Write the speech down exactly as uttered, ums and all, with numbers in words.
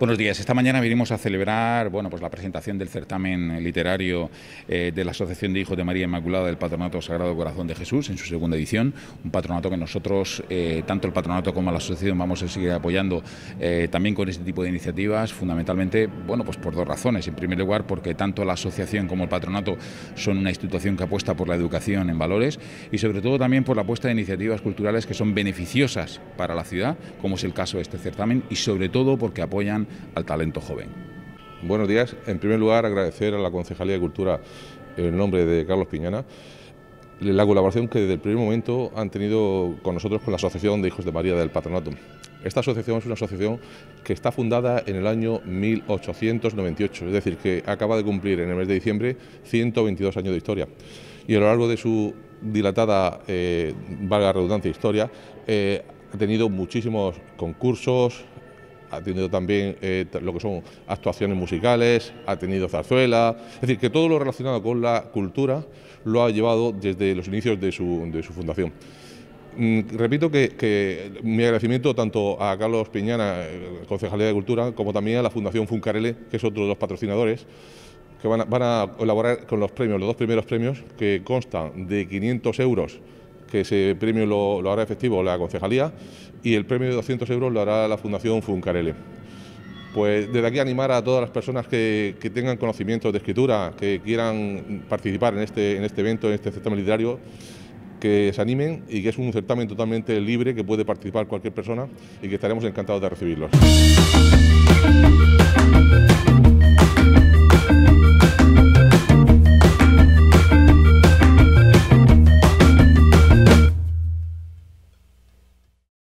Buenos días. Esta mañana venimos a celebrar bueno, pues la presentación del certamen literario eh, de la Asociación de Hijos de María Inmaculada del Patronato Sagrado Corazón de Jesús en su segunda edición, un patronato que nosotros, eh, tanto el patronato como la asociación, vamos a seguir apoyando eh, también con este tipo de iniciativas, fundamentalmente bueno, pues por dos razones. En primer lugar, porque tanto la asociación como el patronato son una institución que apuesta por la educación en valores y sobre todo también por la apuesta de iniciativas culturales que son beneficiosas para la ciudad, como es el caso de este certamen, y sobre todo porque apoyan al talento joven. Buenos días. En primer lugar, agradecer a la Concejalía de Cultura, en nombre de Carlos Piñana, la colaboración que desde el primer momento han tenido con nosotros con la Asociación de Hijos de María del Patronato. Esta asociación es una asociación que está fundada en el año mil ochocientos noventa y ocho, es decir, que acaba de cumplir en el mes de diciembre ciento veintidós años de historia. Y a lo largo de su dilatada, eh, valga la redundancia, historia, eh, ha tenido muchísimos concursos, ha tenido también eh, lo que son actuaciones musicales, ha tenido zarzuela, es decir, que todo lo relacionado con la cultura lo ha llevado desde los inicios de su, de su fundación. Mm, repito que, que mi agradecimiento tanto a Carlos Piñana, Concejalía de Cultura, como también a la Fundación Funcarele, que es otro de los patrocinadores, que van a, van a colaborar con los premios, los dos primeros premios, que constan de quinientos euros, que ese premio lo, lo hará efectivo la Concejalía, y el premio de doscientos euros lo hará la Fundación Funcarele. Pues desde aquí animar a todas las personas que, que tengan conocimientos de escritura, que quieran participar en este, en este evento, en este certamen literario, que se animen y que es un certamen totalmente libre, que puede participar cualquier persona y que estaremos encantados de recibirlos.